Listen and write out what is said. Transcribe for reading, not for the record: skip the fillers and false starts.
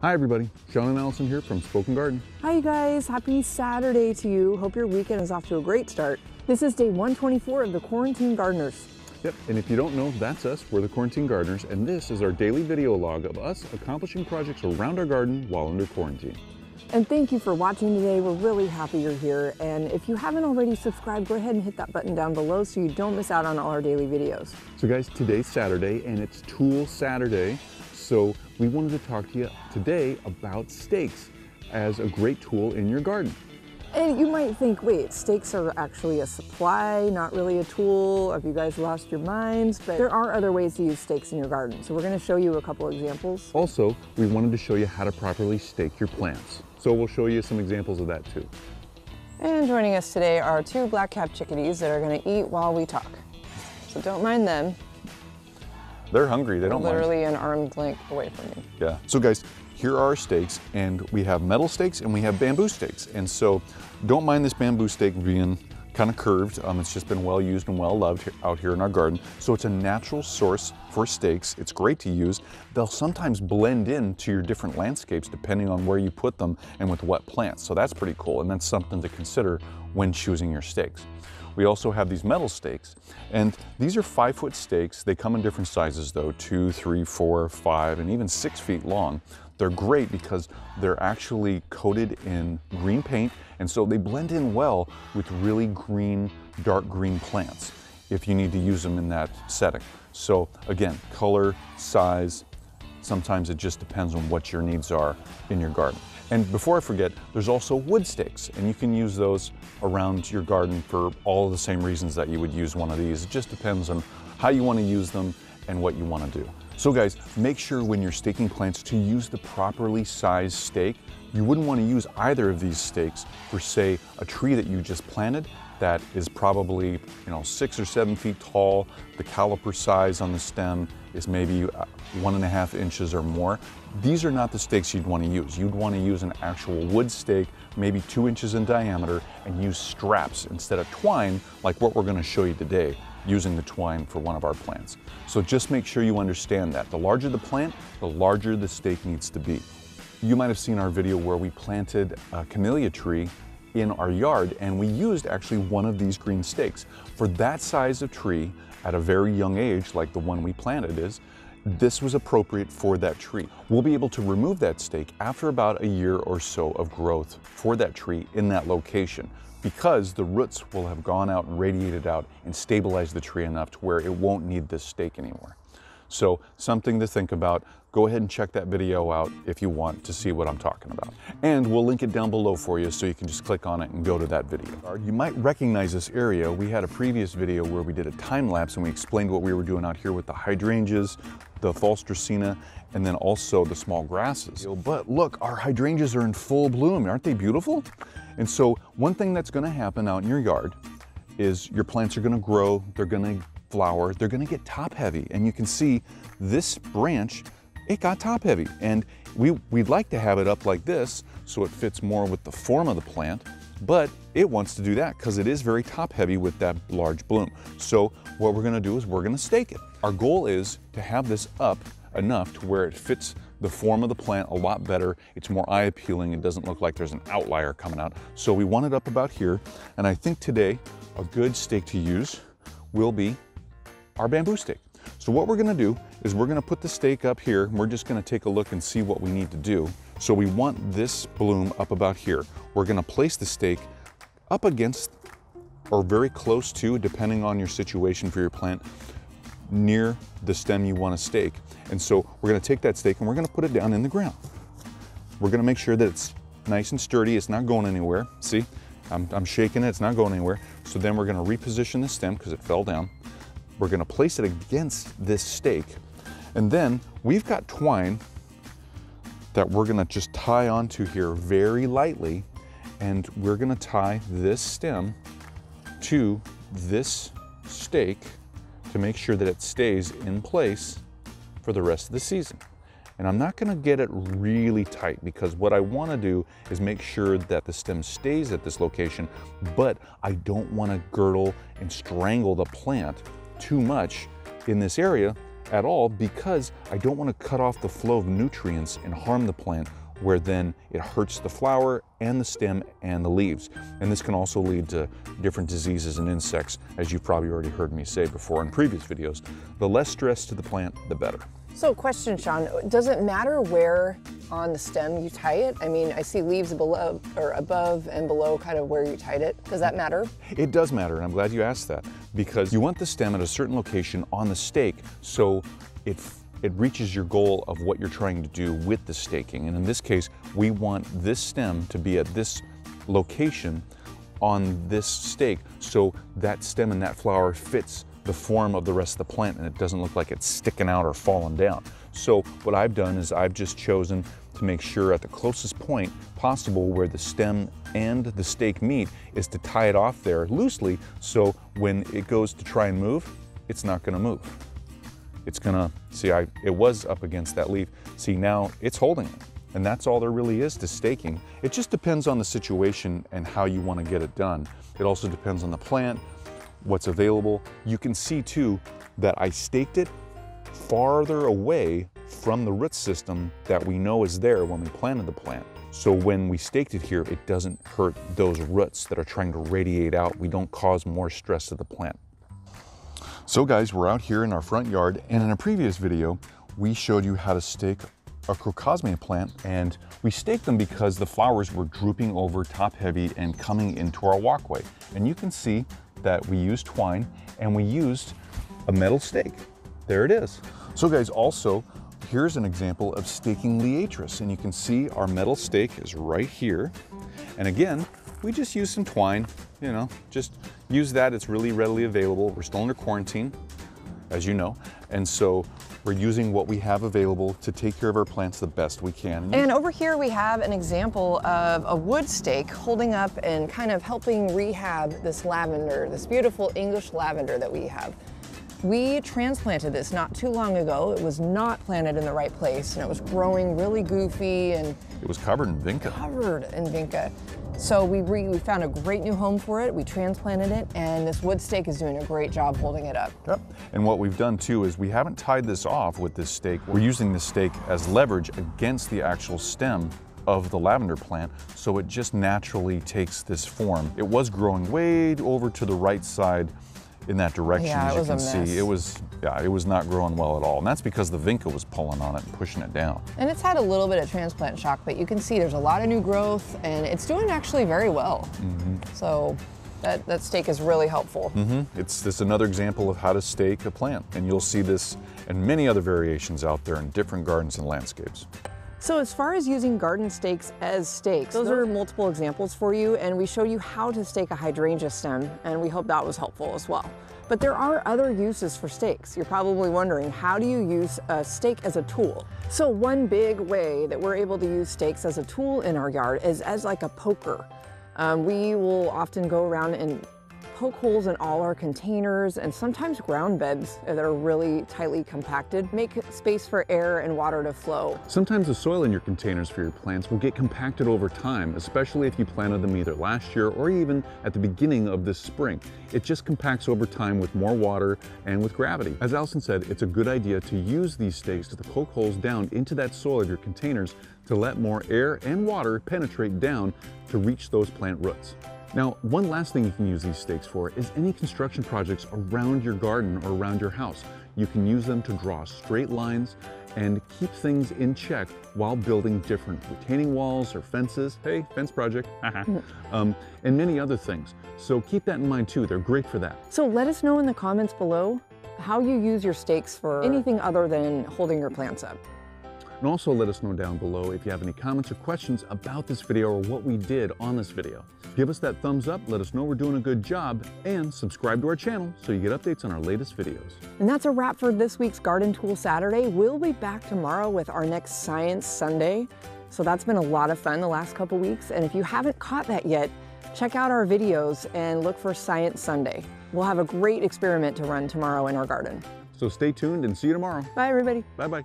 Hi everybody, Sean and Allison here from Spoken Garden. Hi you guys, happy Saturday to you. Hope your weekend is off to a great start. This is day 124 of the Quarantine Gardeners. Yep, and if you don't know, that's us. We're the Quarantine Gardeners, and this is our daily video log of us accomplishing projects around our garden while under quarantine. And thank you for watching today. We're really happy you're here. And if you haven't already subscribed, go ahead and hit that button down below so you don't miss out on all our daily videos. So guys, today's Saturday and it's Tool Saturday. So we wanted to talk to you today about stakes as a great tool in your garden. And you might think, wait, stakes are actually a supply, not really a tool. Have you guys lost your minds? But there are other ways to use stakes in your garden. So we're going to show you a couple examples. Also, we wanted to show you how to properly stake your plants. So we'll show you some examples of that too. And joining us today are two black-capped chickadees that are going to eat while we talk. So don't mind them. They're hungry, they don't mind. Literally an arm's length away from you. Yeah, so guys, here are our stakes, and we have metal stakes and we have bamboo stakes. And so don't mind this bamboo stake being kind of curved. It's just been well used and well loved out here in our garden. So it's a natural source for stakes. It's great to use. They'll sometimes blend into your different landscapes depending on where you put them and with what plants. So that's pretty cool. And that's something to consider when choosing your stakes. We also have these metal stakes, and these are 5-foot stakes. They come in different sizes though, 2, 3, 4, 5, and even 6 feet long. They're great because they're actually coated in green paint, and so they blend in well with really green, dark green plants if you need to use them in that setting. So again, color, size, sometimes it just depends on what your needs are in your garden. And before I forget, there's also wood stakes, and you can use those around your garden for all the same reasons that you would use one of these. It just depends on how you want to use them and what you want to do. So guys, make sure when you're staking plants to use the properly sized stake. You wouldn't want to use either of these stakes for, say, a tree that you just planted that is probably, 6 or 7 feet tall. The caliper size on the stem is maybe 1.5 inches or more. These are not the stakes you'd want to use. You'd want to use an actual wood stake, maybe 2 inches in diameter, and use straps instead of twine, like what we're going to show you today, using the twine for one of our plants. So just make sure you understand that. The larger the plant, the larger the stake needs to be. You might have seen our video where we planted a camellia tree in our yard, and we used actually one of these green stakes. For that size of tree at a very young age, like the one we planted is, this was appropriate for that tree. We'll be able to remove that stake after about a year or so of growth for that tree in that location, because the roots will have gone out and radiated out and stabilized the tree enough to where it won't need this stake anymore. So something to think about. Go ahead and check that video out if you want to see what I'm talking about. And we'll link it down below for you so you can just click on it and go to that video. You might recognize this area. We had a previous video where we did a time lapse and we explained what we were doing out here with the hydrangeas, the false dracaena, and then also the small grasses. But look, our hydrangeas are in full bloom. Aren't they beautiful? And so one thing that's gonna happen out in your yard is your plants are gonna grow, they're gonna flower, they're gonna get top heavy. And you can see this branch, it got top heavy, and we'd like to have it up like this so it fits more with the form of the plant, but it wants to do that because it is very top heavy with that large bloom. So what we're gonna do is we're gonna stake it. Our goal is to have this up enough to where it fits the form of the plant a lot better. It's more eye appealing. It doesn't look like there's an outlier coming out. So we want it up about here, and I think today a good stake to use will be our bamboo stake. So what we're gonna do is we're gonna put the stake up here, and we're just gonna take a look and see what we need to do. So we want this bloom up about here. We're gonna place the stake up against, or very close to, depending on your situation for your plant, near the stem you wanna stake. And so we're gonna take that stake and we're gonna put it down in the ground. We're gonna make sure that it's nice and sturdy, it's not going anywhere. See, I'm shaking it, it's not going anywhere. So then we're gonna reposition the stem because it fell down. We're gonna place it against this stake, and then we've got twine that we're gonna just tie onto here very lightly, and we're gonna tie this stem to this stake to make sure that it stays in place for the rest of the season. And I'm not gonna get it really tight because what I wanna do is make sure that the stem stays at this location, but I don't wanna girdle and strangle the plant too much in this area at all because I don't want to cut off the flow of nutrients and harm the plant, where then it hurts the flower and the stem and the leaves. And this can also lead to different diseases and insects, as you've probably already heard me say before in previous videos. The less stress to the plant, the better. So question, Sean, does it matter where on the stem you tie it? I mean, I see leaves below, or above and below, kind of where you tied it. Does that matter? It does matter, and I'm glad you asked that, because you want the stem at a certain location on the stake so it reaches your goal of what you're trying to do with the staking. And in this case, we want this stem to be at this location on this stake, so that stem and that flower fits the form of the rest of the plant and it doesn't look like it's sticking out or falling down. So what I've done is I've just chosen to make sure at the closest point possible where the stem and the stake meet is to tie it off there loosely, so when it goes to try and move, it's not gonna move. It's gonna, see, it was up against that leaf. See, now it's holding it. And that's all there really is to staking. It just depends on the situation and how you wanna get it done. It also depends on the plant, what's available. You can see too that I staked it farther away from the root system that we know is there when we planted the plant. So when we staked it here, it doesn't hurt those roots that are trying to radiate out. We don't cause more stress to the plant. So guys, we're out here in our front yard, and in a previous video, we showed you how to stake a crocosmia plant, and we staked them because the flowers were drooping over top heavy and coming into our walkway. And you can see that we used twine and we used a metal stake. There it is. So guys, also, here's an example of staking liatris, and you can see our metal stake is right here. And again, we just used some twine, you know, just use that. It's really readily available. We're still under quarantine, as you know, and so we're using what we have available to take care of our plants the best we can. And over here we have an example of a wood stake holding up and kind of helping rehab this lavender, this beautiful English lavender that we have. We transplanted this not too long ago. It was not planted in the right place, and it was growing really goofy, and it was covered in vinca. So we found a great new home for it. We transplanted it, and this wood stake is doing a great job holding it up. Yep. And what we've done too is we haven't tied this off with this stake. We're using the stake as leverage against the actual stem of the lavender plant, so it just naturally takes this form. It was growing way over to the right side in that direction, as you can see. It was not growing well at all. And that's because the vinca was pulling on it and pushing it down. And it's had a little bit of transplant shock, but you can see there's a lot of new growth, and it's doing actually very well. Mm-hmm. So that stake is really helpful. Mm-hmm. It's just another example of how to stake a plant. And you'll see this and many other variations out there in different gardens and landscapes. So as far as using garden stakes as stakes, those are multiple examples for you, and we showed you how to stake a hydrangea stem, and we hope that was helpful as well. But there are other uses for stakes. You're probably wondering, how do you use a stake as a tool? So one big way that we're able to use stakes as a tool in our yard is as like a poker. We will often go around and poke holes in all our containers and sometimes ground beds that are really tightly compacted. Make space for air and water to flow. Sometimes the soil in your containers for your plants will get compacted over time, especially if you planted them either last year or even at the beginning of this spring. It just compacts over time with more water and with gravity. As Allison said, it's a good idea to use these stakes to poke holes down into that soil of your containers to let more air and water penetrate down to reach those plant roots. Now, one last thing you can use these stakes for is any construction projects around your garden or around your house. You can use them to draw straight lines and keep things in check while building different retaining walls or fences. Hey, fence project, and many other things. So keep that in mind too, they're great for that. So let us know in the comments below how you use your stakes for anything other than holding your plants up. And also let us know down below if you have any comments or questions about this video or what we did on this video. Give us that thumbs up, let us know we're doing a good job, and subscribe to our channel so you get updates on our latest videos. And that's a wrap for this week's Garden Tool Saturday. We'll be back tomorrow with our next Science Sunday. So that's been a lot of fun the last couple weeks. And if you haven't caught that yet, check out our videos and look for Science Sunday. We'll have a great experiment to run tomorrow in our garden. So stay tuned and see you tomorrow. Bye everybody. Bye-bye.